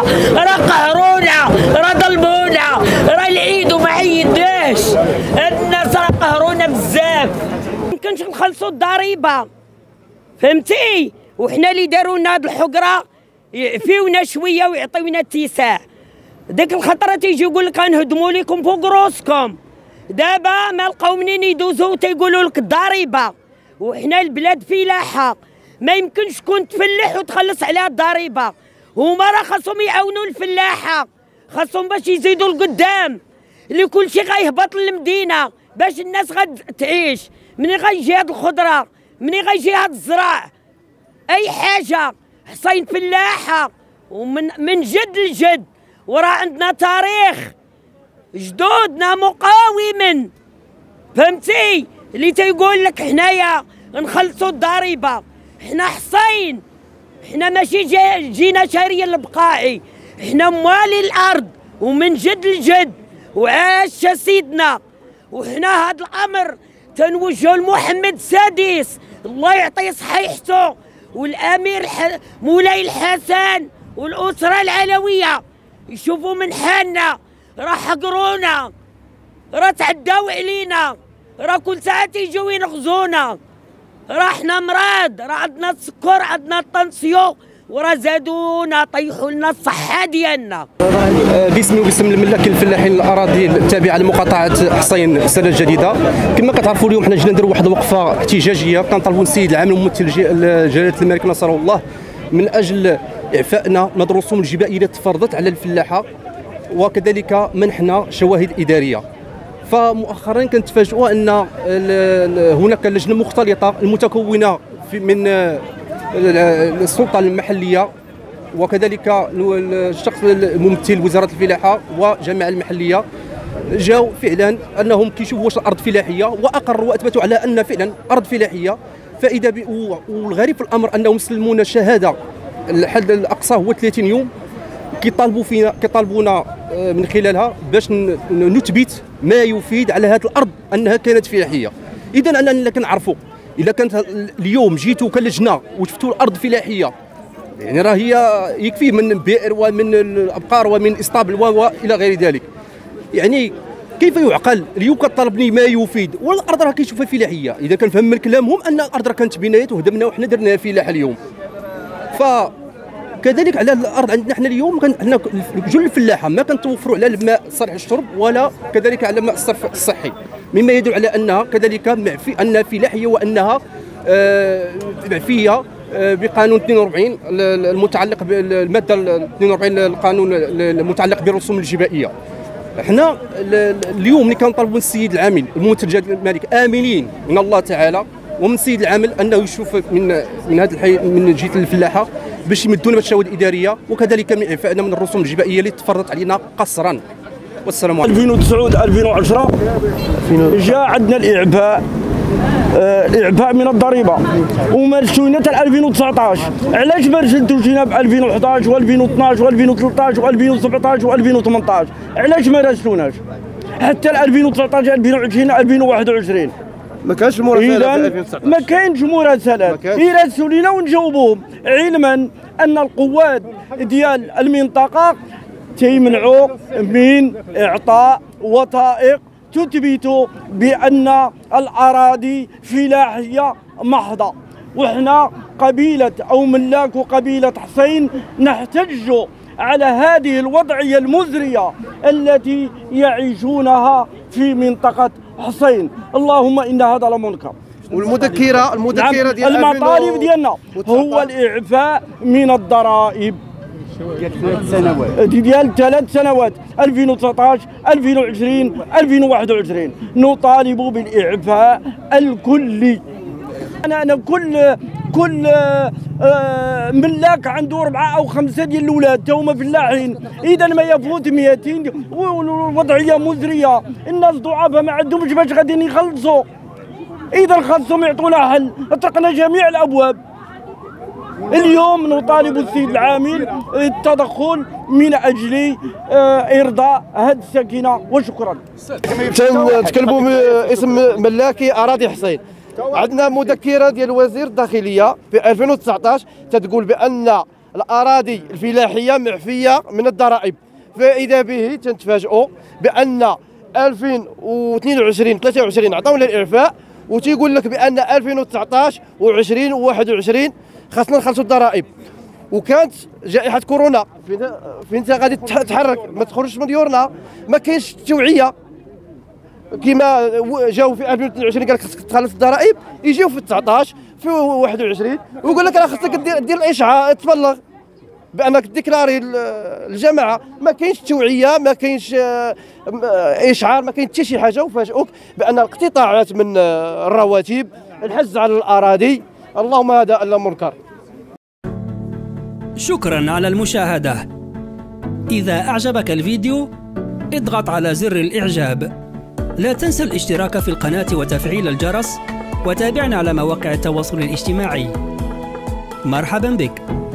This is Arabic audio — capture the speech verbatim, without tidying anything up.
ضربونا، را قهرونا، را ظلمونا، را العيد وما عيدناش، الناس را قهرونا بزاف، ما كنش نخلصوا الضريبه فهمتي، وحنا اللي داروا لنا هاد الحقره يعفيونا شويه ويعطيونا اتساع. ديك الخطره تيجي يقول لك غنهدموا لكم فوق روسكم، دابا ما لقاو منين يدوزو تيقولوا لك الضريبه، وحنا البلاد فلاحه ما يمكنش تكون تفلح وتخلص عليها الضريبه، هما راه خاصهم يعاونوا الفلاحه، خاصهم باش يزيدوا لقدام، اللي كلشي غيهبط للمدينه باش الناس غتعيش، منين غيجي هاد الخضره، منين غيجي هاد الزراع، اي حاجه حصاين فلاحه ومن من جد لجد، وراه عندنا تاريخ جدودنا مقاوما فهمتي، اللي تيقول لك حنايا نخلصوا الضريبه، حنا حصين، حنا ماشي جينا شاريين البقاعي، حنا موالي الارض ومن جد لجد، وعاش سيدنا، وحنا هذا الامر تنوجهو لمحمد السادس الله يعطيه صحيحته، والامير مولاي الحسن والاسره العلويه يشوفوا من حالنا، راه حقرونا، راه تعداو علينا، راه كل ساعه تيجيو ينغزونا، راه حنا مراد، راه عندنا السكر، عندنا الطنسيو، وراه زادونا طيحوا لنا الصحه ديالنا. باسمي وباسم الملاك الفلاحين الاراضي التابعه لمقاطعه حصين سلا الجديده، كما كتعرفوا اليوم حنا جينا نديروا واحد الوقفه احتجاجيه، كنطالبوا السيد العام الممثل جلاله الملك نصره الله من اجل اعفائنا من الرسوم الجبائيه التي تفرضت على الفلاحه، وكذلك منحنا شواهد اداريه. فمؤخرا كنتفاجئوا ان هناك لجنه مختلطه المتكونه من السلطه المحليه وكذلك الشخص الممثل وزاره الفلاحه والجامعه المحليه، جاوا فعلا انهم كيشوفوا واش الارض فلاحيه، واقروا واثبتوا على ان فعلا ارض فلاحيه. فاذا والغريب في الامر انهم سلمونا شهاده الحد الاقصى هو ثلاثين يوم، كيطالبوا فينا كيطالبونا من خلالها باش نثبت ما يفيد على هذه الارض انها كانت فلاحيه. اذا انا اللي كنعرفوا اذا كانت اليوم جيتوا كلجنه وشفتوا الارض فلاحيه، يعني راه هي يكفي من بئر ومن الابقار ومن اسطبل والى غير ذلك، يعني كيف يعقل اليوم كطلبني ما يفيد والارض راه كيشوفها فلاحيه؟ اذا كنفهم من كلامهم ان الارض راه كانت بنايات وهدمنا وحنا درناها فلاحه اليوم. ف كذلك على الارض عندنا حنا اليوم حنا جل الفلاحه ما كنتوفروا على الماء صالح الشرب ولا كذلك على ماء الصرف الصحي، مما يدل على انها كذلك معفي انها فلاحيه وانها آه معفيه آه بقانون اثنين وأربعين المتعلق بالماده اثنين وأربعين القانون المتعلق بالرسوم الجبائيه. حنا اليوم اللي كنطالبوا السيد العامل الممثل جلاله الملك امنين من الله تعالى ومن السيد العامل انه يشوف من من هذا الحي من جهه الفلاحه باش يمدونا بالشواهد الاداريه وكذلك من اعفائنا من الرسوم الجبائيه اللي تفرضت علينا قسرا. والسلام عليكم. ألفين وتسعة ألفين وعشرة جاء عندنا الاعفاء الاعفاء من الضريبه ومارسونا حتى ألفين وتسعطاش. علاش مارستونا ب ألفين وحداش و2012 و2013 و2017 و2018؟ علاش ما راسلوناش حتى ألفين وتسعطاش ألفين وعشرين ألفين وواحد وعشرين؟ ما كانش مراسله في ألفين وتسعطاش، ما كاينش مراسلات، يراسلوا لينا ونجاوبوهم، علما ان القوات ديال المنطقه تيمنعوا من اعطاء وثائق تثبت بان الاراضي فلاحيه محضه. وحنا قبيله او ملاك قبيله حصين نحتج على هذه الوضعيه المزريه التي يعيشونها في منطقه حصين. اللهم ان هذا لمنكر. والمذكره المذكره ديال المطالب ديالنا هو الاعفاء من الضرائب ديال ثلاث سنوات ديال ثلاث سنوات ألفين وتسعطاش ألفين وعشرين ألفين وواحد وعشرين. نطالب بالاعفاء الكلي. انا انا كل كل ملاك عنده أربعة أو خمسة ديال الأولاد تاهما فلاحين، إذا ما يفوت مئتين، والوضعية مزرية، الناس ضعافة ما عندهمش باش غاديين يخلصوا، إذا خاصهم يعطونا حل، أطرقنا جميع الأبواب. اليوم نطالب السيد العامل التدخل من أجل إرضاء هذه الساكنة وشكرا. تكلموا باسم ملاكي أراضي حصين. عندنا مذكره ديال وزير الداخليه في ألفين وتسعطاش تتقول بان الأراضي الفلاحية معفية من الضرائب. فإذا به تنتفاجئوا بأن ألفين واثنين وعشرين ثلاثة وعشرين عطاونا الإعفاء، وتيقول لك بأن ألفين وتسعطاش وعشرين وواحد وعشرين خاصنا نخلصوا الضرائب. وكانت جائحة كورونا، فين غادي تتحرك؟ ما تخرجش من ديورنا، ما كاينش التوعية كما جاوا في ألفين واثنين وعشرين قال لك خصك تخلص الضرائب، يجيو في تسعطاش في واحد وعشرين ويقول لك راه خصك دير دير الإشعاع، تبلغ بانك ديكلاري الجماعه. ما كاينش توعيه، ما كاينش اشعار، ما كاين حتى شي حاجه، وفاجئوك بان الاقتطاعات من الرواتب، الحز على الاراضي، اللهم هذا الا منكر. شكرا على المشاهده. اذا اعجبك الفيديو اضغط على زر الاعجاب، لا تنسى الاشتراك في القناه وتفعيل الجرس، وتابعنا على مواقع التواصل الاجتماعي. مرحبا بك.